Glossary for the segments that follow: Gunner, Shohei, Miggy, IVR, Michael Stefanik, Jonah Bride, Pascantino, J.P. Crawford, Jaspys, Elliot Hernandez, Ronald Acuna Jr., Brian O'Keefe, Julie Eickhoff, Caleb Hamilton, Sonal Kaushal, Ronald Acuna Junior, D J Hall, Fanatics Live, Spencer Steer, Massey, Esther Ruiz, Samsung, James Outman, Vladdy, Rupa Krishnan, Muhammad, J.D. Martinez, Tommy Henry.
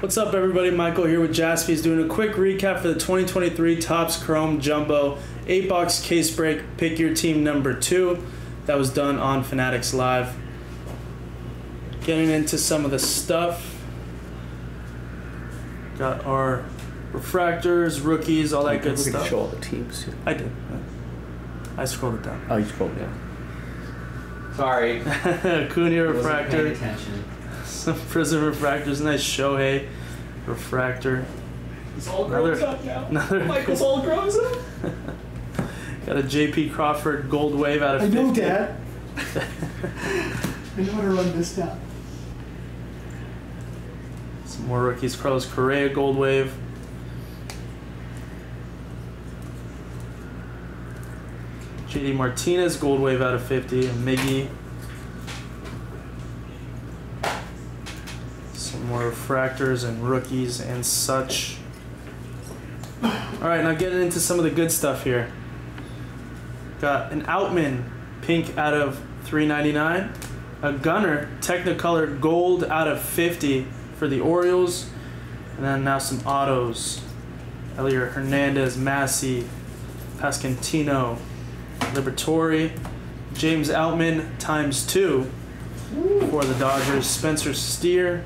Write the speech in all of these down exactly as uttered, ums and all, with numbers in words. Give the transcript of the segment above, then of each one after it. What's up, everybody? Michael here with Jaspys, doing a quick recap for the twenty twenty-three Topps Chrome Jumbo eight box case break. Pick your team number two. That was done on Fanatics Live. Getting into some of the stuff. Got our refractors, rookies, all that good stuff. You can show all the teams. I did. I scrolled it down. Oh, you scrolled down. Sorry. Acuna refractor. Attention. Some prison refractors, nice Shohei refractor. He's all grown another, up now. Another Michael's all grown up. Got a J P. Crawford gold wave out of I fifty. Know, Dad. I know how to run this down. Some more rookies. Carlos Correa gold wave. J D. Martinez gold wave out of fifty. Miggy. More refractors and rookies and such. Alright, now getting into some of the good stuff here. Got an Outman pink out of three ninety-nine. A Gunner Technicolor gold out of fifty for the Orioles. And then now some autos. Elliot Hernandez, Massey, Pascantino, Libertori, James Outman times two for the Dodgers. Spencer Steer,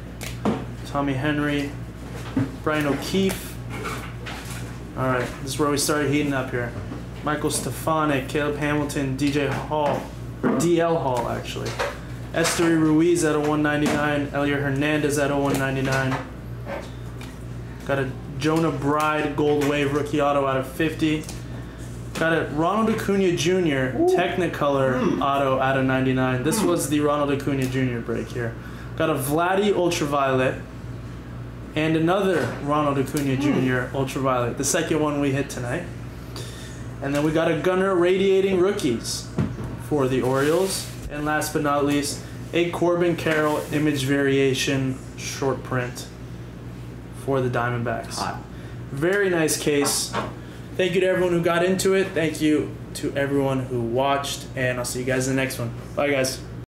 Tommy Henry, Brian O'Keefe. All right, this is where we started heating up here. Michael Stefanik, Caleb Hamilton, D J Hall, or D L Hall actually. Esther Ruiz at a one ninety-nine, Elio Hernandez at a one ninety-nine. Got a Jonah Bride gold wave rookie auto out of fifty. Got a Ronald Acuna Junior Technicolor mm. auto out of ninety-nine. This mm. was the Ronald Acuna Junior break here. Got a Vladdy Ultraviolet and another Ronald Acuna Junior Ultraviolet, the second one we hit tonight. And then we got a Gunner Radiating Rookies for the Orioles. And last but not least, a Corbin Carroll Image Variation short print for the Diamondbacks. Hot. Very nice case. Thank you to everyone who got into it. Thank you to everyone who watched. And I'll see you guys in the next one. Bye, guys.